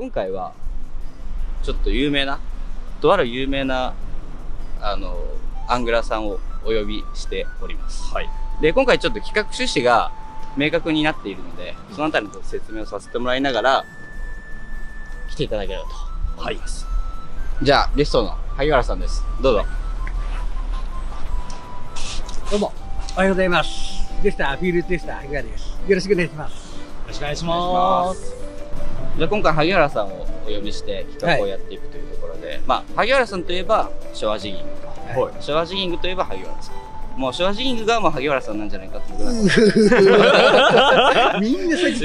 今回はちょっと有名なとある有名なアングラーさんをお呼びしております、はい、で今回ちょっと企画趣旨が明確になっているので、そのあたりの説明をさせてもらいながら来ていただければと思います、はい、じゃあゲストの萩原さんです。どうぞ。どうもおはようございます。でしたフィールドでした萩原です。よろしくお願いします。よろしくお願いします。じゃあ今回萩原さんをお呼びして企画をやっていくというところで、はい、まあ萩原さんといえばショアジギング、はい、ショアジギングといえば萩原さん、もうショアジギングがもう萩原さんなんじゃないかと僕はみんな先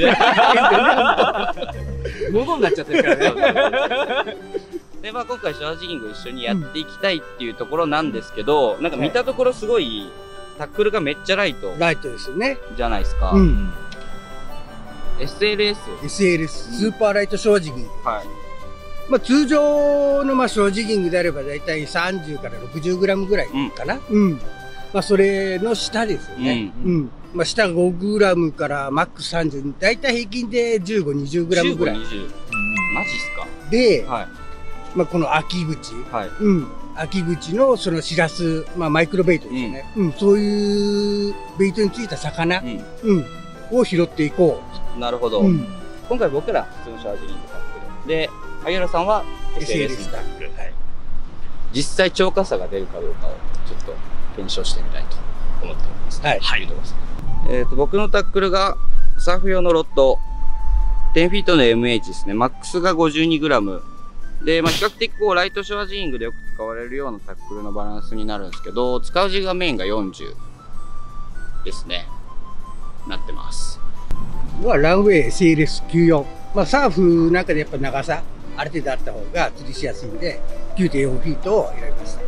に喉になっちゃってるからねで、まあ、今回ショアジギングを一緒にやっていきたいっていうところなんですけど、なんか見たところすごいタックルがめっちゃライト、ライトですよね、じゃないですか、うん、SLS、SLS スーパーライトショアジギング、はい、まあ通常のまあショアジギングであればだいたい30から60グラムぐらいかな、うん、うん、まあそれの下ですよね、うん、うん、まあ下5グラムからマックス30、だいたい平均で1520グラムぐらい、15、20、マジっすか。で、はい、まあこの秋口、はい、うん、秋口のそのシラス、まあマイクロベイトですね、うん、うん、そういうベイトについた魚、うん、うん、を拾っていこう。なるほど、うん、今回僕ら普通のショアジギング買ってるで。萩原さんは SLS タックル、はい、実際超過差が出るかどうかをちょっと検証してみたいと思っております。はい、はい、僕のタックルがサーフ用のロッド10フィートの MH ですね。マックスが 52g で、まあ、比較的こうライトショアジギングでよく使われるようなタックルのバランスになるんですけど、使うジグがメインが40ですね、なってます。ランウェイ SLS94、まあ、サーフなんかでやっぱ長さある程度あった方が釣りしやすいんで 9.4 フィートを選びました。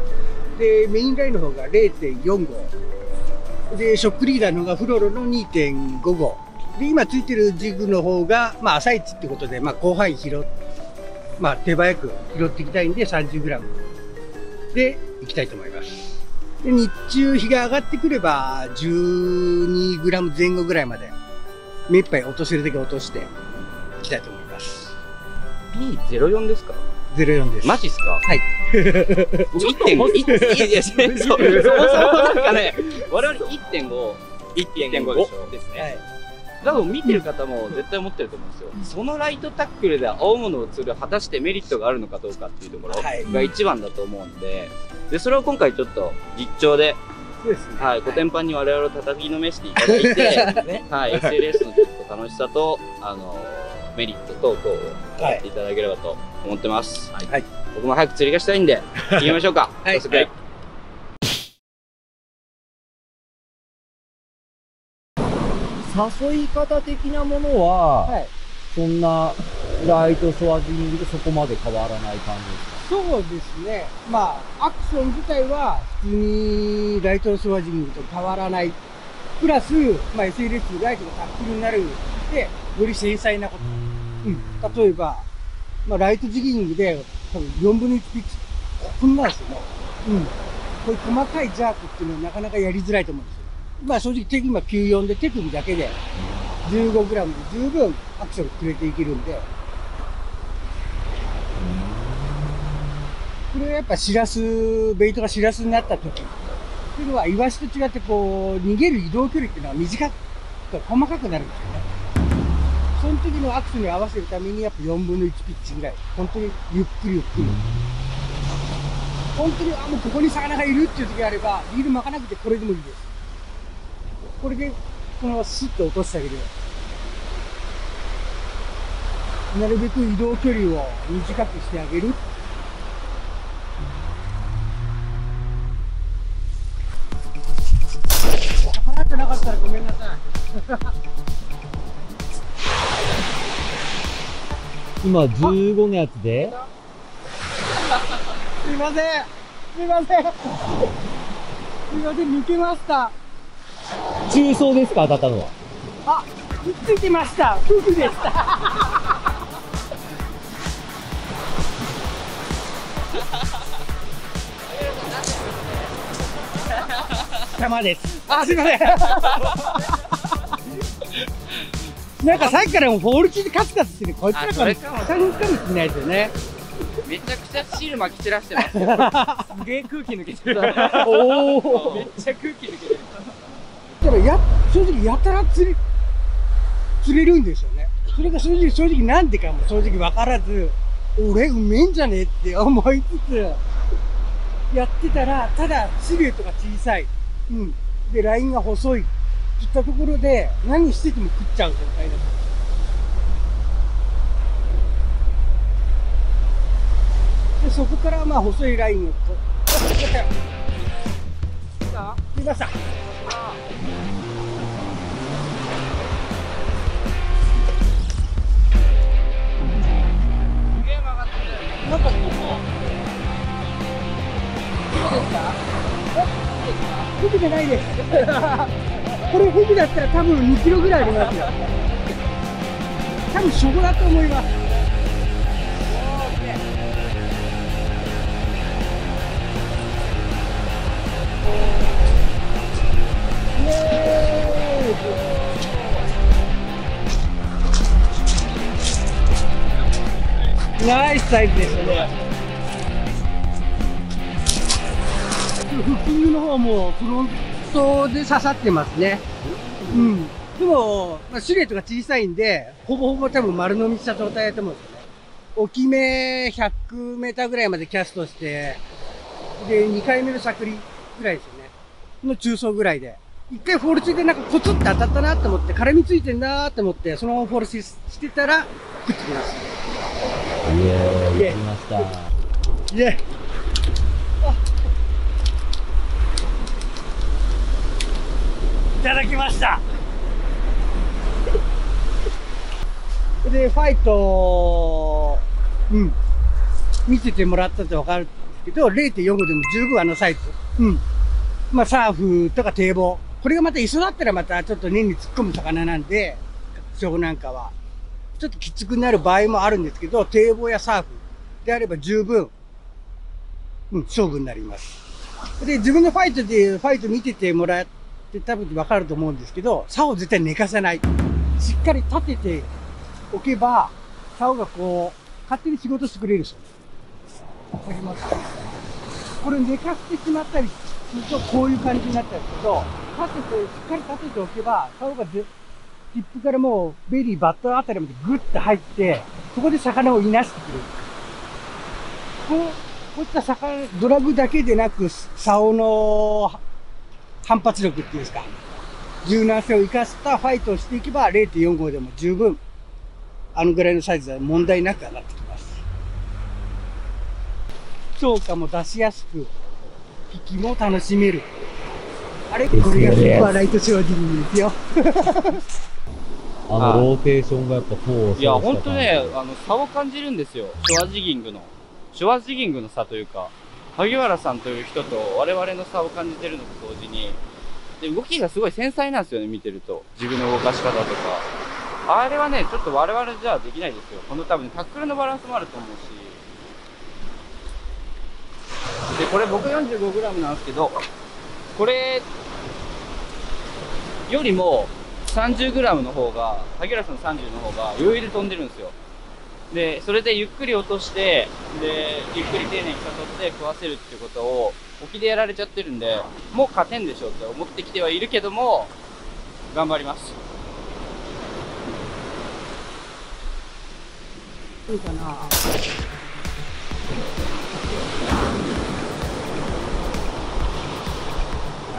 でメインラインの方が 0.45 で、ショックリーダーの方がフロロの 2.55 で、今ついてるジグの方がまあ朝一ってことで、まあ広範囲拾って、まあ手早く拾っていきたいんで 30g でいきたいと思います。で日中日が上がってくれば 12g 前後ぐらいまで目いっぱい落とせるだけ落としていきたいと思います。P04 ですか。04です。マジっすか。はい。1.5。いやそもそもなんかね、我々 1.5、1.5 でしょ。ですね。多分見てる方も絶対思ってると思うんですよ。そのライトタックルで青物を釣る果たしてメリットがあるのかどうかっていうところが一番だと思うんで、でそれを今回ちょっと実調で、はい、コテンパンに我々を叩きのめしていただいて、はい、SLS のちょっと楽しさとメリット等々をやっていただければと思ってます。はいはい、僕も早く釣りがしたいんで行きましょうか。はい、早速。はい、誘い方的なものは、はい、そんなライトショアジギングとそこまで変わらない感じですか。そうですね。まあアクション自体は普通にライトショアジギングと変わらない。プラス、まあ SLS ライトがタックルになるでより繊細なこと。うん、例えば、まあ、ライトジギングで多分4分の1ピッチ、こんなんですよね、うん、こういう細かいジャークっていうのはなかなかやりづらいと思うんですよ。まあ正直手今94で手首だけで 15g で十分アクションくれていけるんで、これはやっぱシラス、ベイトがシラスになった時っていうのはイワシと違ってこう逃げる移動距離っていうのは短く細かくなるんですよね。その時のアクションに合わせるためにやっぱ4分の1ピッチぐらい、本当にゆっくりゆっくり、本当にあもうここに魚がいるっていう時があればリール巻かなくてこれでもいいです。これでこのスッと落としてあげる。なるべく移動距離を短くしてあげる。払ってなかったらごめんなさい今15のやつで。すいません。すいません。すいません、抜けました。中層ですか、当たったのは。あ、くっついてました。フグでした。玉です。あ、すいません。なんかさっきからもフォールキーでカツカツしてて、こいつらから下に行くかもしれないですよね。めちゃくちゃシール巻き散らしてますよ。すげえ空気抜けてる。おお。めっちゃ空気抜けてる。だから正直やたら釣れるんですよね。それが正直なんでかも正直わからず、俺うめえんじゃねえって思いつつやってたら、ただシルエットが小さい、うん、でラインが細いって言ったところで何してても食っちゃう状態だった。そこからまあ細いラインを出ました。なんかここフグじゃないです。これフグだったら多分2キロぐらいありますよ。多分ショボだと思います。ナイスサイズでしたね。フッキングの方もフロントで刺さってますね。うん。でも、まあ、シルエットが小さいんで、ほぼほぼ多分丸飲みした状態だと思うんですよね。大きめ100メーターぐらいまでキャストして、で、2回目のしゃくりぐらいですよね。の中層ぐらいで。一回フォールついてなんかコツって当たったなと思って、絡みついてんなと思って、そのままフォールしてたら、食ってきました。イエーイ、行きました。イエーイ。いただきました。で、ファイト、うん、見ててもらったとわかるんですけど、0.45 でも十分あのサイズ。うん。まあ、サーフとか堤防。これがまた磯だったらまたちょっと根に突っ込む魚なんで、湘南なんかは。ちょっときつくなる場合もあるんですけど、堤防やサーフであれば十分、うん、勝負になります。で、自分のファイト見ててもらって多分わかると思うんですけど、竿を絶対寝かせない。しっかり立てておけば、竿がこう、勝手に仕事してくれるんですよ。これ寝かせてしまったりすると、こういう感じになっちゃうんですけど、しっかり立てておけば、竿がティップからもうベリーバットあたりまでグッと入って、そこで魚をいなしてくれる。こういった魚、ドラグだけでなく、竿の反発力っていうんですか、柔軟性を生かしたファイトをしていけば 0.45 でも十分、あのぐらいのサイズは問題なく上がってきます。釣果も出しやすく、引きも楽しめる。あれ、これがスーパーライトショアジギングですよ。あのローテーションがやっぱこう、いやほんとね、あの差を感じるんですよ。ショアジギングの差というか、萩原さんという人と我々の差を感じてるのと同時に、で動きがすごい繊細なんですよね。見てると自分の動かし方とか、あれはねちょっと我々じゃできないですよ。この多分タックルのバランスもあると思うし、でこれ僕 45g なんですけど、これよりも30g の方が、萩原さんの30の方が余裕で飛んでるんですよ。で、それでゆっくり落として、で、ゆっくり丁寧に誘って食わせるっていうことを、沖でやられちゃってるんで、もう勝てんでしょうって思ってきてはいるけども、頑張ります。いいかな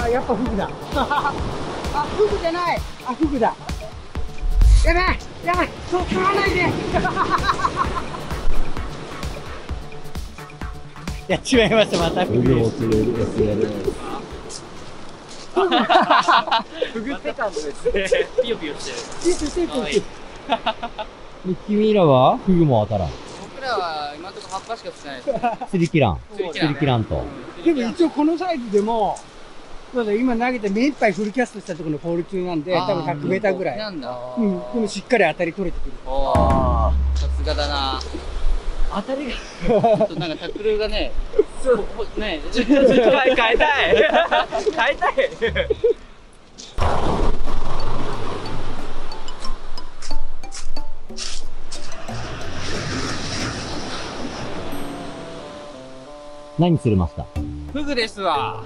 あ、やっぱフグだ。あ、フグじゃない。あ、フグだ。やばい、そう取らないで。やっちまいました、またフグです。フグって感じですね。ピヨピヨしてる。君らはフグも当たらん。僕らは今のところ葉っぱしか釣ってないです。釣りきらんと。でも一応このサイズでも。そうだ、今投げて目いっぱいフルキャストしたところのフォール中なんで、多分100メーターぐらい。なんだ。うん。でもしっかり当たり取れてくる。ああ。さすがだな。当たりが。ちょっとなんかタックルがね。そう。ね。変えたい。何釣れますか？フグですわ。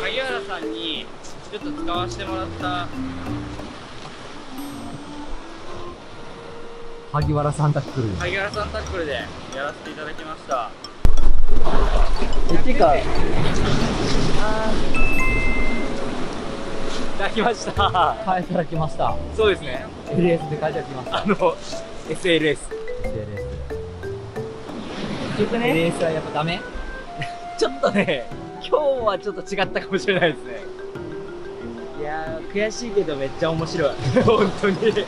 萩原さんにちょっと使わせてもらった。萩原さんタックル、萩原さんタックルでやらせていただきました。いただきました。返されてきました。そうですね、 LS で返されてきました。SLS 結局ね LS はやっぱダメちょっとね、今日はちょっと違ったかもしれないですね。いやー、悔しいけどめっちゃ面白い本当にマジで面白い。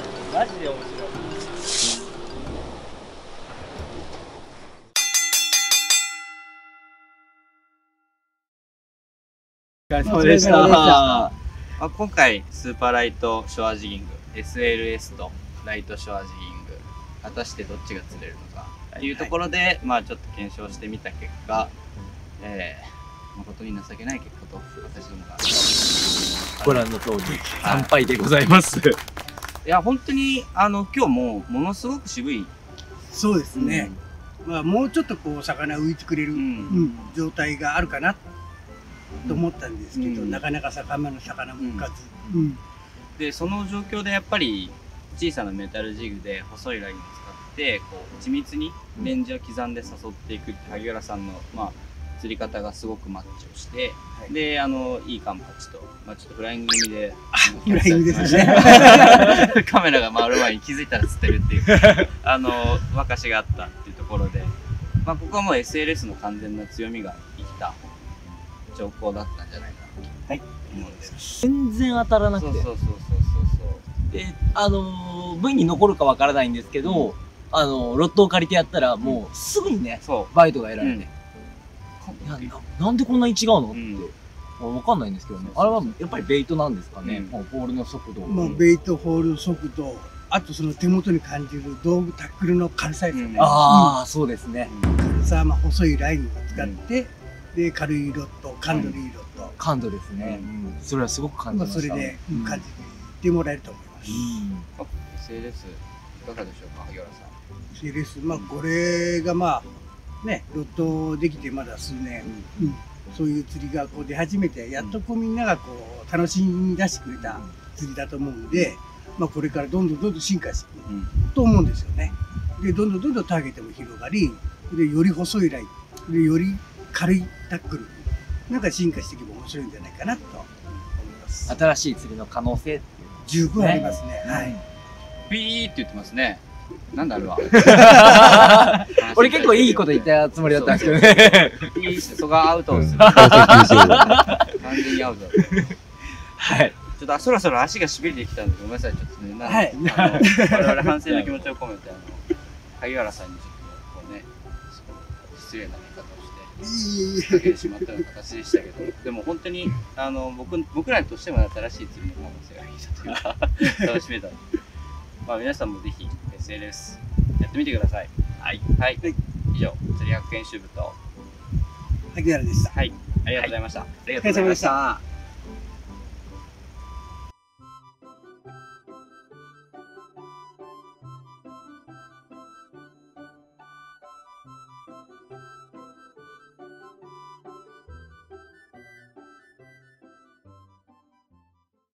お疲れ様でした。今回スーパーライトショアジギング SLS とライトショアジギング、果たしてどっちが釣れるのかっていうところで、まあちょっと検証してみた結果、誠に情けない結果と私どもがご覧の通り惨敗でございます。いや本当に今日もものすごく渋い。そうですね、まあもうちょっとこう魚浮いてくれる状態があるかなと思ったんですけど、なかなか魚も浮かず、でその状況でやっぱり小さなメタルジグで細いラインを使ってこう緻密にレンジを刻んで誘っていくって萩原さんの、まあ、釣り方がすごくマッチをして、はい、でいいカンパチと、まあ、ちょっとフライング気味でフライングですねカメラが回る前に気づいたら釣ってるっていう沸かしがあったっていうところで、まあ、ここはもう SLS の完全な強みが生きた兆候だったんじゃないかなと思うんです。全然当たらなくて。で、V に残るかわからないんですけど、ロットを借りてやったらもうすぐにね、バイトが得られて、なんでこんなに違うのってわかんないんですけどね。あれはやっぱりベイトなんですかね。ホールの速度。もうベイトホールの速度、あとその手元に感じる道具タックルの軽さですよね。ああ、そうですね。軽さ、まあ細いラインを使って。で軽いロット、感度のいいロット、感度ですね。それはすごく感じました。それで感じてもらえると思います。SLS いかがでしょうか、萩原さん。SLS、まあこれがまあね、ロットできてまだ数年、そういう釣りがこう出始めて、やっとこうみんながこう楽しみ出してくれた釣りだと思うんで、まあこれからどんどん進化していくと思うんですよね。でどんどんターゲットも広がり、でより細いラインでより軽いタックルなんか進化していけば面白いんじゃないかなと思います。新しい釣りの可能性十分ありますね。はい。ビーって言ってますね。なんだあれは。俺結構いいこと言ったつもりだったんですけどね。ビーしてそこがアウトです。完全にアウト。はい。ちょっとそろそろ足がしびれてきたんでごめんなさい、ちょっとね。はい。我々反省の気持ちを込めて萩原さんにちょっとこうね失礼な言い方。かけてしまったような形でしたけど、でも本当に僕らとしても新しい釣りの可能性が見えたというか楽しめたので、まあ、皆さんもぜひ SLS やってみてください。はい、はい、以上釣り学研修部と萩原でした。はい、ありがとうございました。ありがとうございました。